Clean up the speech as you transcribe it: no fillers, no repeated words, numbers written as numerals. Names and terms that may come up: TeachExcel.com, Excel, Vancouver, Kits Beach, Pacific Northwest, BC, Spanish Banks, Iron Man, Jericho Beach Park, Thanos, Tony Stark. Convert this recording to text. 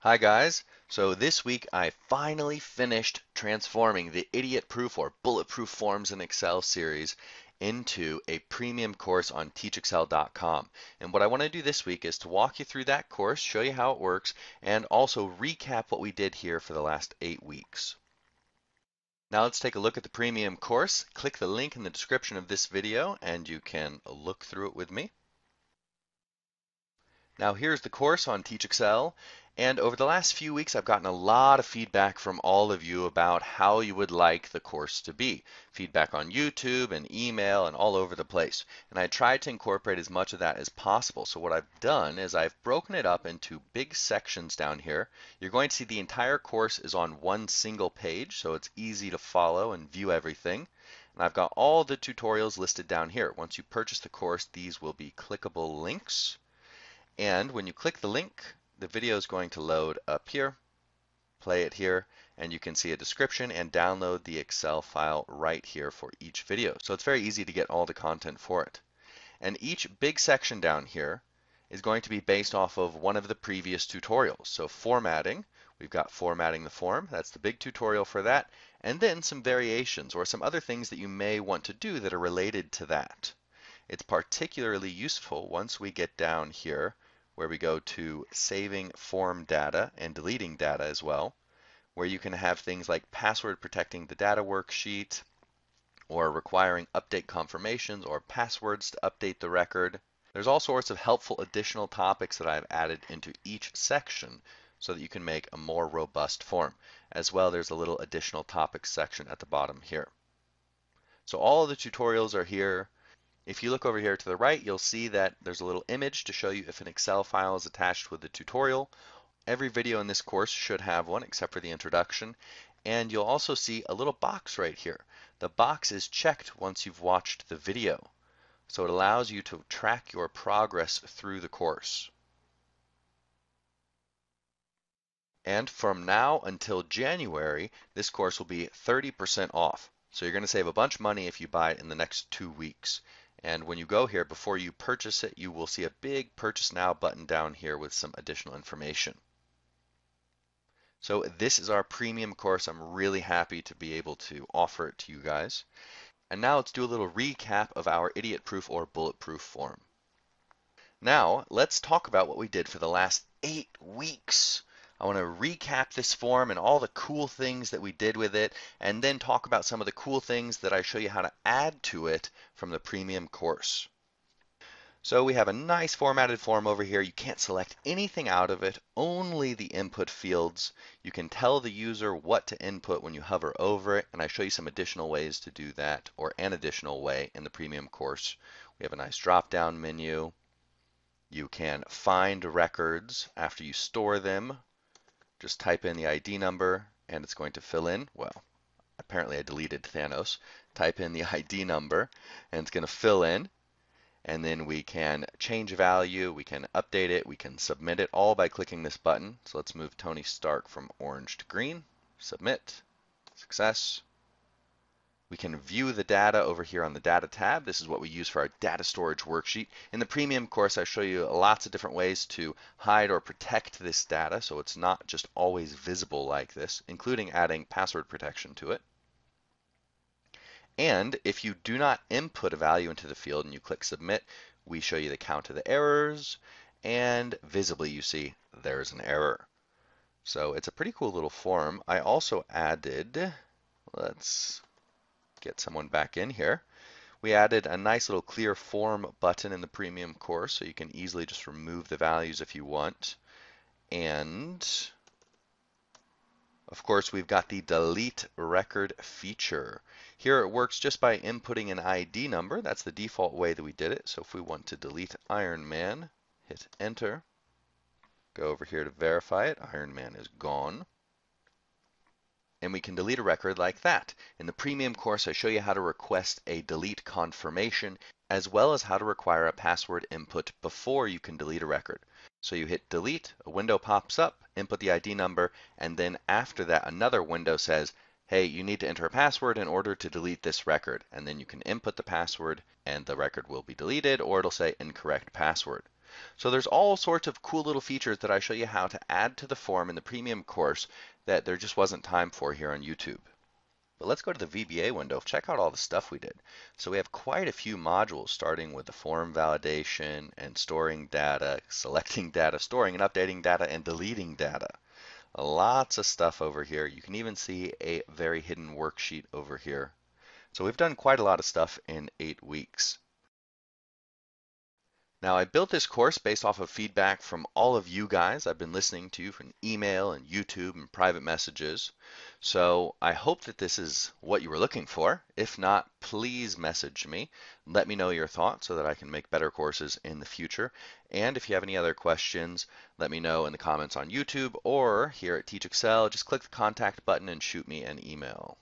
Hi guys, so this week I finally finished transforming the idiot proof or bulletproof forms in Excel series into a premium course on TeachExcel.com. And what I want to do this week is to walk you through that course, show you how it works, and also recap what we did here for the last 8 weeks. Now let's take a look at the premium course. Click the link in the description of this video and you can look through it with me. Now here's the course on Teach Excel, and over the last few weeks I've gotten a lot of feedback from all of you about how you would like the course to be. Feedback on YouTube and email and all over the place. And I tried to incorporate as much of that as possible. So what I've done is I've broken it up into big sections down here. You're going to see the entire course is on one single page, so it's easy to follow and view everything. And I've got all the tutorials listed down here. Once you purchase the course, these will be clickable links. And when you click the link, the video is going to load up here, play it here, and you can see a description and download the Excel file right here for each video. So it's very easy to get all the content for it. And each big section down here is going to be based off of one of the previous tutorials. So formatting, we've got formatting the form. That's the big tutorial for that. And then some variations or some other things that you may want to do that are related to that. It's particularly useful once we get down here where we go to saving form data and deleting data as well, where you can have things like password protecting the data worksheet or requiring update confirmations or passwords to update the record. There's all sorts of helpful additional topics that I've added into each section so that you can make a more robust form. As well, there's a little additional topics section at the bottom here. So all of the tutorials are here. If you look over here to the right, you'll see that there's a little image to show you if an Excel file is attached with the tutorial. Every video in this course should have one except for the introduction. And you'll also see a little box right here. The box is checked once you've watched the video. So it allows you to track your progress through the course. And from now until January, this course will be 30% off. So you're going to save a bunch of money if you buy it in the next 2 weeks. And when you go here, before you purchase it, you will see a big Purchase Now button down here with some additional information. So this is our premium course. I'm really happy to be able to offer it to you guys. And now let's do a little recap of our idiot-proof or bulletproof form. Now let's talk about what we did for the last 8 weeks. I want to recap this form and all the cool things that we did with it, and then talk about some of the cool things that I show you how to add to it from the premium course. So we have a nice formatted form over here. You can't select anything out of it, only the input fields. You can tell the user what to input when you hover over it, and I show you some additional ways to do that, or an additional way in the premium course. We have a nice drop-down menu. You can find records after you store them. Just type in the ID number and it's going to fill in. Well, apparently I deleted Thanos. Type in the ID number and it's going to fill in. And then we can change value, we can update it, we can submit it all by clicking this button. So let's move Tony Stark from orange to green. Submit. Success. We can view the data over here on the Data tab. This is what we use for our data storage worksheet. In the premium course, I show you lots of different ways to hide or protect this data so it's not just always visible like this, including adding password protection to it. And if you do not input a value into the field and you click Submit, we show you the count of the errors, and visibly you see there's an error. So it's a pretty cool little form. I also added, let's get someone back in here. We added a nice little clear form button in the premium course, so you can easily just remove the values if you want. And of course, we've got the delete record feature. Here it works just by inputting an ID number. That's the default way that we did it. So if we want to delete Iron Man, hit enter. Go over here to verify it. Iron Man is gone. And we can delete a record like that. In the premium course, I show you how to request a delete confirmation, as well as how to require a password input before you can delete a record. So you hit delete, a window pops up, input the ID number, and then after that, another window says, hey, you need to enter a password in order to delete this record. And then you can input the password and the record will be deleted, or it'll say incorrect password. So there's all sorts of cool little features that I show you how to add to the form in the premium course that there just wasn't time for here on YouTube. But let's go to the VBA window, check out all the stuff we did. So we have quite a few modules, starting with the form validation and storing data, selecting data, storing and updating data, and deleting data. Lots of stuff over here. You can even see a very hidden worksheet over here. So we've done quite a lot of stuff in 8 weeks. Now, I built this course based off of feedback from all of you guys. I've been listening to you from email and YouTube and private messages. So I hope that this is what you were looking for. If not, please message me. Let me know your thoughts so that I can make better courses in the future. And if you have any other questions, let me know in the comments on YouTube or here at Teach Excel. Just click the contact button and shoot me an email.